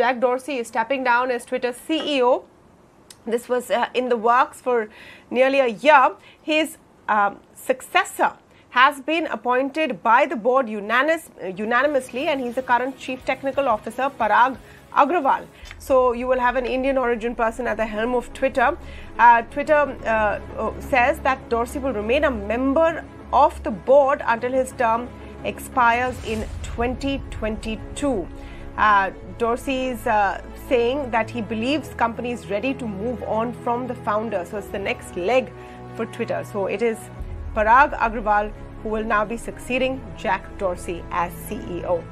Jack Dorsey is stepping down as Twitter CEO. This was in the works for nearly a year. His successor has been appointed by the board unanimously, and he's the current Chief Technical Officer, Parag Agrawal. So you will have an Indian origin person at the helm of Twitter. Twitter says that Dorsey will remain a member of the board until his term expires in 2022. Dorsey is saying that he believes the company is ready to move on from the founder. So it's the next leg for Twitter. So it is Parag Agrawal who will now be succeeding Jack Dorsey as CEO.